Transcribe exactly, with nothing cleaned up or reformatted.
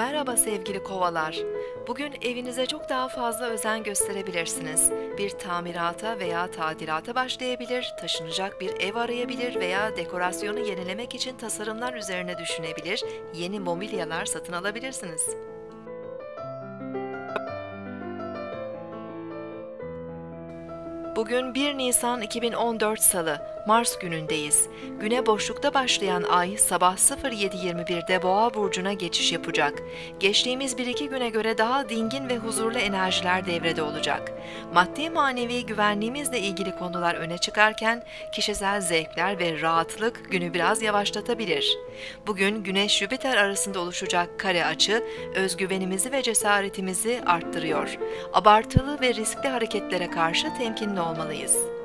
Merhaba sevgili kovalar. Bugün evinize çok daha fazla özen gösterebilirsiniz. Bir tamirata veya tadilata başlayabilir, taşınacak bir ev arayabilir veya dekorasyonu yenilemek için tasarımlar üzerine düşünebilir, yeni mobilyalar satın alabilirsiniz. Bugün bir Nisan iki bin on dört Salı, Mars günündeyiz. Güne boşlukta başlayan ay sabah sıfır yedi yirmi bir'de Boğa burcuna geçiş yapacak. Geçtiğimiz bir iki güne göre daha dingin ve huzurlu enerjiler devrede olacak. Maddi manevi güvenliğimizle ilgili konular öne çıkarken kişisel zevkler ve rahatlık günü biraz yavaşlatabilir. Bugün Güneş-Jüpiter arasında oluşacak kare açı özgüvenimizi ve cesaretimizi arttırıyor. Abartılı ve riskli hareketlere karşı temkinli olmalıyız.